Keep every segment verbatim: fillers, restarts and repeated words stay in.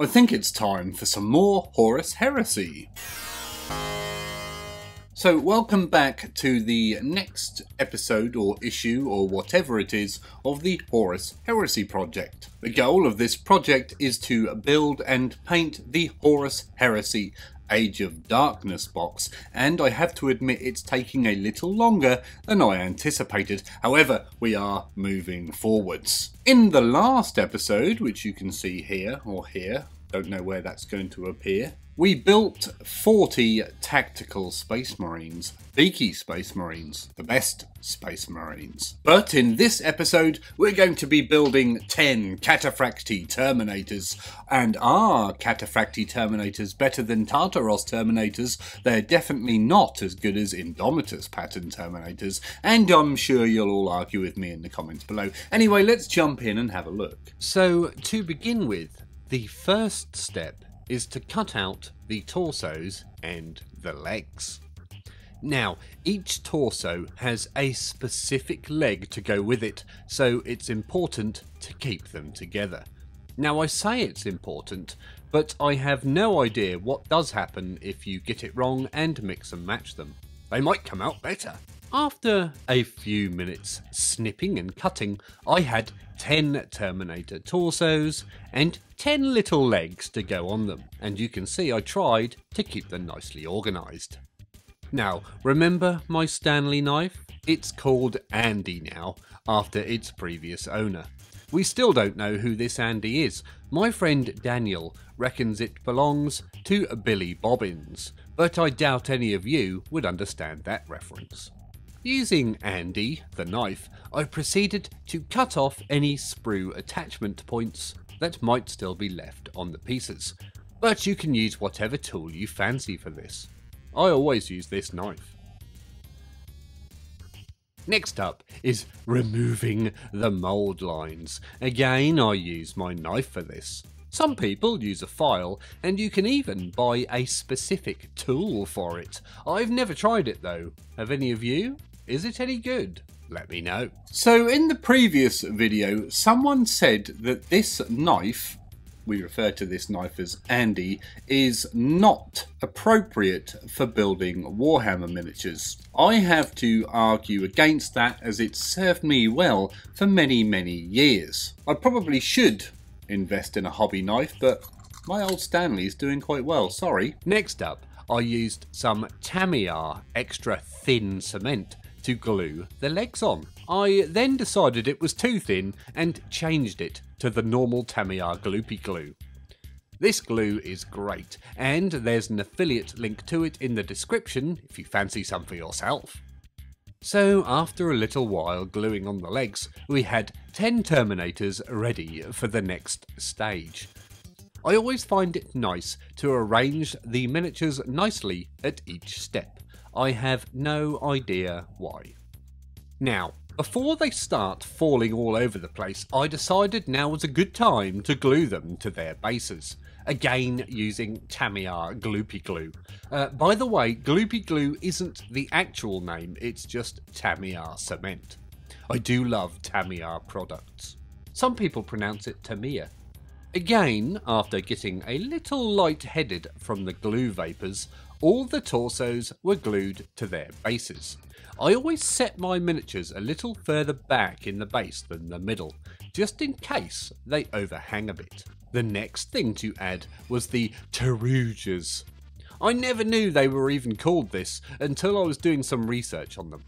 I think it's time for some more Horus Heresy. So welcome back to the next episode or issue or whatever it is of the Horus Heresy project. The goal of this project is to build and paint the Horus Heresy Age of Darkness box, and I have to admit it's taking a little longer than I anticipated. However, we are moving forwards. In the last episode, which you can see here or here, don't know where that's going to appear, we built forty tactical space marines, beaky space marines, the best space marines. But in this episode, we're going to be building ten Cataphractii Terminators. And are Cataphractii Terminators better than Tartaros Terminators? They're definitely not as good as Indomitus Pattern Terminators. And I'm sure you'll all argue with me in the comments below. Anyway, let's jump in and have a look. So to begin with, the first step is to cut out the torsos and the legs. Now, each torso has a specific leg to go with it, so it's important to keep them together. Now, I say it's important, but I have no idea what does happen if you get it wrong and mix and match them. They might come out better. After a few minutes snipping and cutting, I had ten Terminator torsos and ten little legs to go on them, and you can see I tried to keep them nicely organised. Now, remember my Stanley knife? It's called Andy now, after its previous owner. We still don't know who this Andy is. My friend Daniel reckons it belongs to Billy Bobbins, but I doubt any of you would understand that reference. Using Andy, the knife, I proceeded to cut off any sprue attachment points that might still be left on the pieces, but you can use whatever tool you fancy for this. I always use this knife. Next up is removing the mould lines. Again, I use my knife for this. Some people use a file, and you can even buy a specific tool for it. I've never tried it though. Have any of you? Is it any good? Let me know. So in the previous video, someone said that this knife, we refer to this knife as Andy, is not appropriate for building Warhammer miniatures. I have to argue against that, as it served me well for many, many years. I probably should invest in a hobby knife, but my old Stanley's doing quite well, sorry. Next up, I used some Tamiya extra thin cement to glue the legs on. I then decided it was too thin and changed it to the normal Tamiya gloopy glue. This glue is great, and there's an affiliate link to it in the description if you fancy some for yourself. So after a little while gluing on the legs, we had ten Terminators ready for the next stage. I always find it nice to arrange the miniatures nicely at each step. I have no idea why. Now, before they start falling all over the place, I decided now was a good time to glue them to their bases. Again, using Tamiya gloopy glue. Uh, by the way, gloopy glue isn't the actual name, it's just Tamiya cement. I do love Tamiya products. Some people pronounce it Tamiya. Again, after getting a little light-headed from the glue vapours, all the torsos were glued to their bases. I always set my miniatures a little further back in the base than the middle, just in case they overhang a bit. The next thing to add was the Terugers. I never knew they were even called this until I was doing some research on them.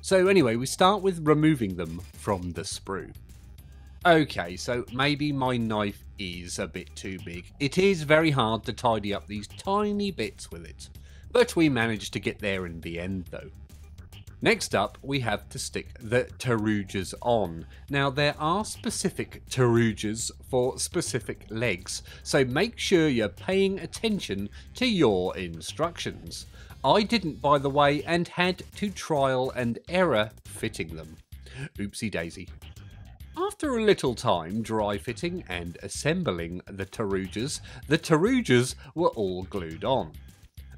So anyway, we start with removing them from the sprue. Okay, so maybe my knife is a bit too big. It is very hard to tidy up these tiny bits with it, but we managed to get there in the end though. Next up, we have to stick the Terugers on. Now, there are specific Terugers for specific legs, so make sure you're paying attention to your instructions. I didn't, by the way, and had to trial and error fitting them. Oopsie daisy. After a little time dry fitting and assembling the Terugers, the Terugers were all glued on.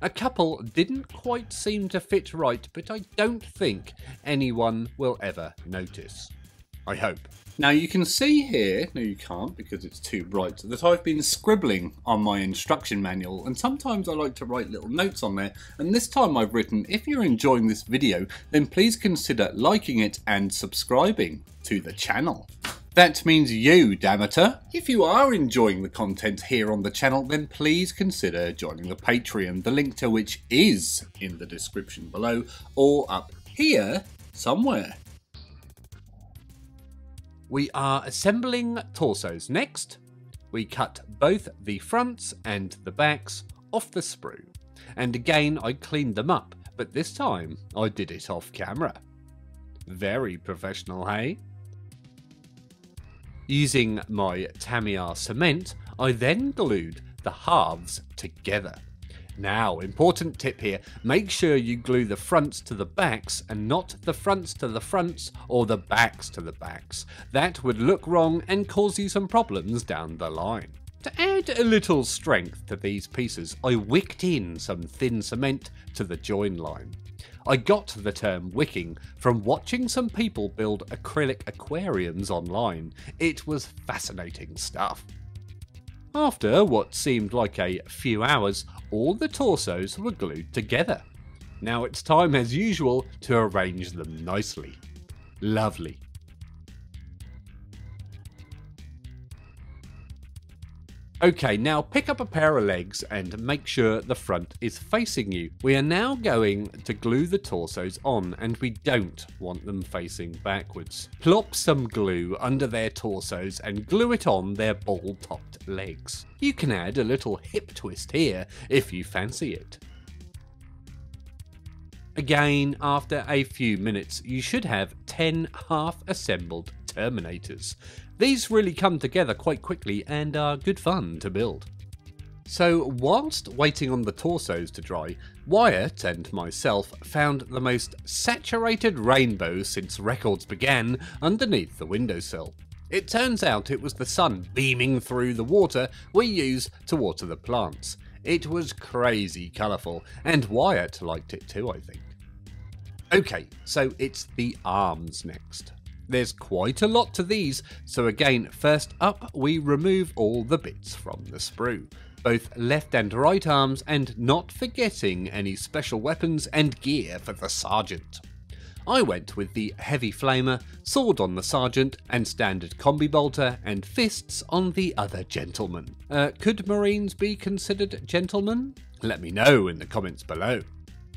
A couple didn't quite seem to fit right, but I don't think anyone will ever notice. I hope. Now you can see here, no you can't because it's too bright, that I've been scribbling on my instruction manual, and sometimes I like to write little notes on there, and this time I've written, if you're enjoying this video then please consider liking it and subscribing to the channel. That means you, Damater. If you are enjoying the content here on the channel, then please consider joining the Patreon, the link to which is in the description below, or up here somewhere. We are assembling torsos next. We cut both the fronts and the backs off the sprue. And again, I cleaned them up, but this time I did it off camera. Very professional, hey? Using my Tamiya cement, I then glued the halves together. Now, important tip here, make sure you glue the fronts to the backs and not the fronts to the fronts or the backs to the backs. That would look wrong and cause you some problems down the line. To add a little strength to these pieces, I wicked in some thin cement to the join line. I got the term wicking from watching some people build acrylic aquariums online. It was fascinating stuff. After what seemed like a few hours, all the torsos were glued together. Now it's time, as usual, to arrange them nicely. Lovely. Okay, now pick up a pair of legs and make sure the front is facing you. We are now going to glue the torsos on, and we don't want them facing backwards. Plop some glue under their torsos and glue it on their ball-topped legs. You can add a little hip twist here if you fancy it. Again, after a few minutes, you should have ten half-assembled Terminators. These really come together quite quickly and are good fun to build. So whilst waiting on the torsos to dry, Wyatt and myself found the most saturated rainbow since records began underneath the windowsill. It turns out it was the sun beaming through the water we use to water the plants. It was crazy colourful, and Wyatt liked it too, I think. Okay, so it's the arms next. There's quite a lot to these, so again, first up we remove all the bits from the sprue, both left and right arms, and not forgetting any special weapons and gear for the sergeant. I went with the heavy flamer, sword on the sergeant, and standard combi bolter and fists on the other gentleman. Uh, could Marines be considered gentlemen? Let me know in the comments below.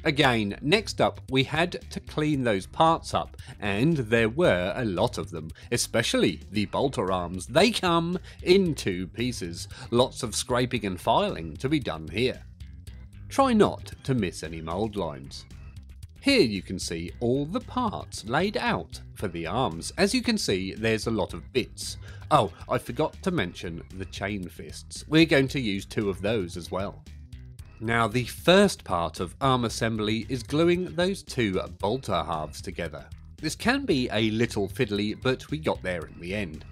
Again, next up we had to clean those parts up, and there were a lot of them, especially the bolter arms. They come in two pieces. Lots of scraping and filing to be done here. Try not to miss any mould lines. Here you can see all the parts laid out for the arms. As you can see, there's a lot of bits. Oh, I forgot to mention the chain fists. We're going to use two of those as well. Now the first part of arm assembly is gluing those two bolter halves together. This can be a little fiddly, but we got there in the end.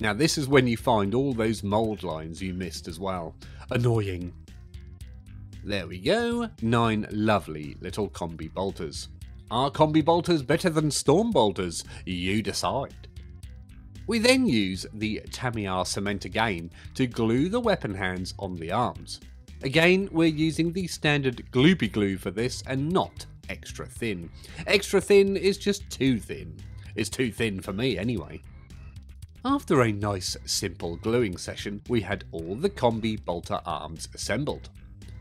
Now this is when you find all those mould lines you missed as well. Annoying. There we go, nine lovely little combi bolters. Are combi bolters better than storm bolters? You decide. We then use the Tamiya cement again to glue the weapon hands on the arms. Again, we're using the standard gloopy glue for this and not extra thin. Extra thin is just too thin. It's too thin for me anyway. After a nice simple gluing session, we had all the combi bolter arms assembled.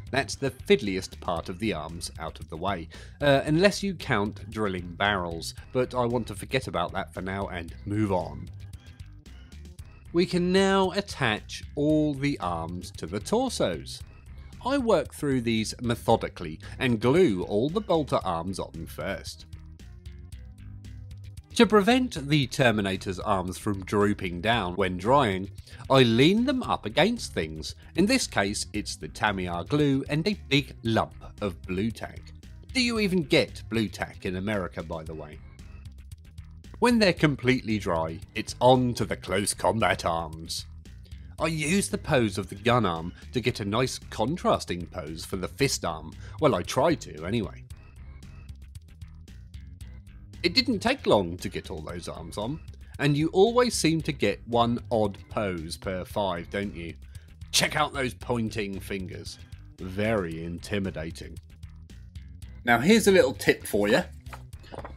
That's the fiddliest part of the arms out of the way, uh, unless you count drilling barrels, but I want to forget about that for now and move on. We can now attach all the arms to the torsos. I work through these methodically and glue all the bolter arms on first. To prevent the Terminator's arms from drooping down when drying, I lean them up against things. In this case, it's the Tamiya glue and a big lump of blue tack. Do you even get blue tack in America, by the way? When they're completely dry, it's on to the close combat arms. I use the pose of the gun arm to get a nice contrasting pose for the fist arm. Well, I try to anyway. It didn't take long to get all those arms on. and you always seem to get one odd pose per five, don't you? Check out those pointing fingers. Very intimidating. Now here's a little tip for you.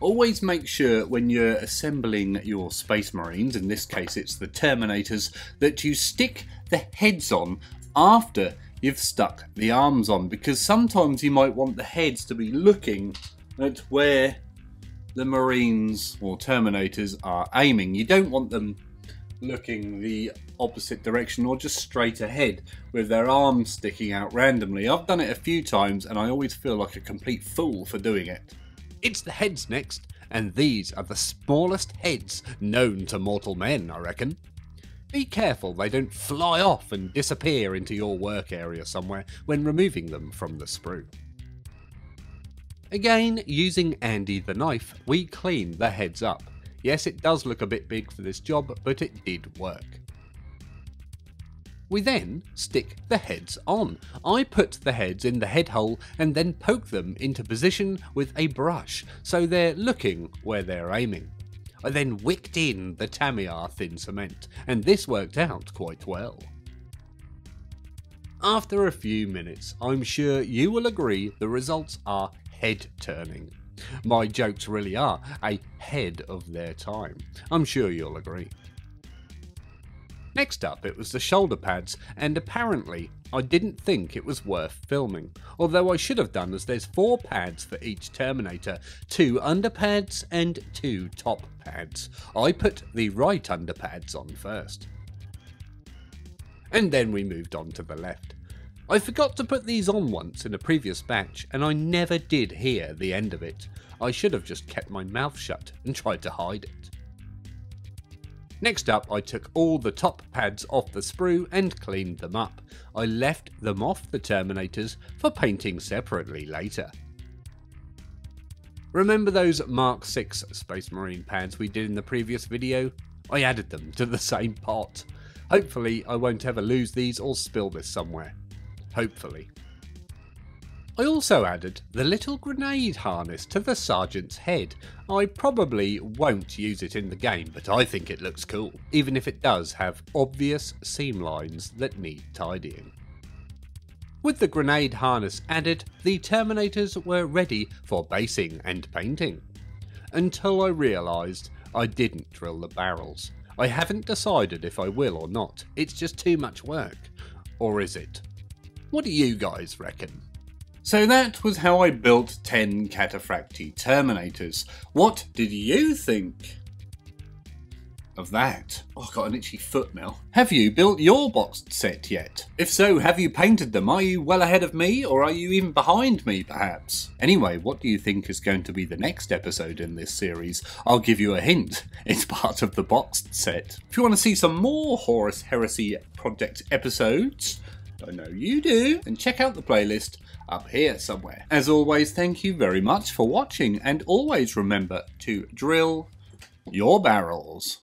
Always make sure when you're assembling your Space Marines, in this case it's the Terminators, that you stick the heads on after you've stuck the arms on, because sometimes you might want the heads to be looking at where the Marines or Terminators are aiming. You don't want them looking the opposite direction or just straight ahead with their arms sticking out randomly. I've done it a few times and I always feel like a complete fool for doing it. It's the heads next, and these are the smallest heads known to mortal men, I reckon. Be careful they don't fly off and disappear into your work area somewhere when removing them from the sprue. Again, using Andy the knife, we clean the heads up. Yes, it does look a bit big for this job, but it did work. We then stick the heads on. I put the heads in the head hole and then poke them into position with a brush so they're looking where they're aiming. I then wicked in the Tamiya thin cement, and this worked out quite well. After a few minutes, I'm sure you will agree the results are head-turning. My jokes really are ahead of their time. I'm sure you'll agree. Next up, it was the shoulder pads, and apparently I didn't think it was worth filming, although I should have done, as there's four pads for each Terminator, two underpads and two top pads. I put the right underpads on first. And then we moved on to the left. I forgot to put these on once in a previous batch, and I never did hear the end of it. I should have just kept my mouth shut and tried to hide it. Next up, I took all the top pads off the sprue and cleaned them up. I left them off the Terminators for painting separately later. Remember those Mark six Space Marine pads we did in the previous video? I added them to the same pot. Hopefully I won't ever lose these or spill this somewhere. Hopefully. I also added the little grenade harness to the sergeant's head. I probably won't use it in the game, but I think it looks cool, even if it does have obvious seam lines that need tidying. With the grenade harness added, the Terminators were ready for basing and painting. Until I realised I didn't drill the barrels. I haven't decided if I will or not. It's just too much work. Or is it? What do you guys reckon? So that was how I built ten Cataphractii Terminators. What did you think of that? Oh, I've got an itchy foot now. Have you built your boxed set yet? If so, have you painted them? Are you well ahead of me, or are you even behind me, perhaps? Anyway, what do you think is going to be the next episode in this series? I'll give you a hint. It's part of the boxed set. If you want to see some more Horus Heresy Project episodes, I know you do, and check out the playlist up here somewhere. As always, thank you very much for watching, and always remember to drill your barrels.